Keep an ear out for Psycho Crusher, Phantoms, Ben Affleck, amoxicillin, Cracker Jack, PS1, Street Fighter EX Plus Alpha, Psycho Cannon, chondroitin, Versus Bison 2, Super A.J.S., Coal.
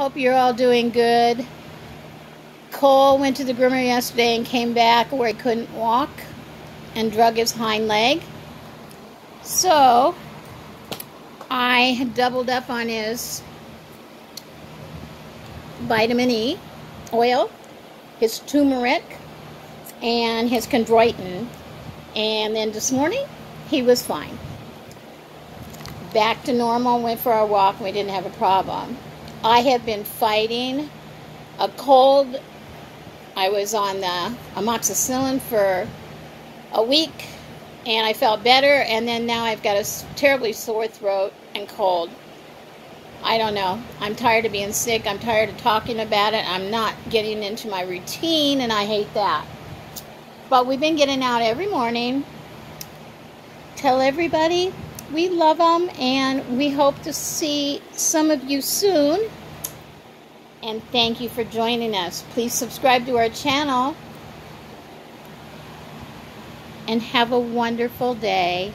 Hope you're all doing good. Coal went to the groomer yesterday and came back where he couldn't walk and drug his hind leg. So I doubled up on his vitamin E oil, his turmeric, and his chondroitin. And then this morning, he was fine. Back to normal, went for our walk, and we didn't have a problem. I have been fighting a cold. I was on the amoxicillin for a week, and I felt better, and then now I've got a terribly sore throat and cold. I don't know. I'm tired of being sick. I'm tired of talking about it. I'm not getting into my routine, and I hate that. But we've been getting out every morning. Tell everybody we love them, and we hope to see some of you soon. And thank you for joining us. Please subscribe to our channel. And have a wonderful day.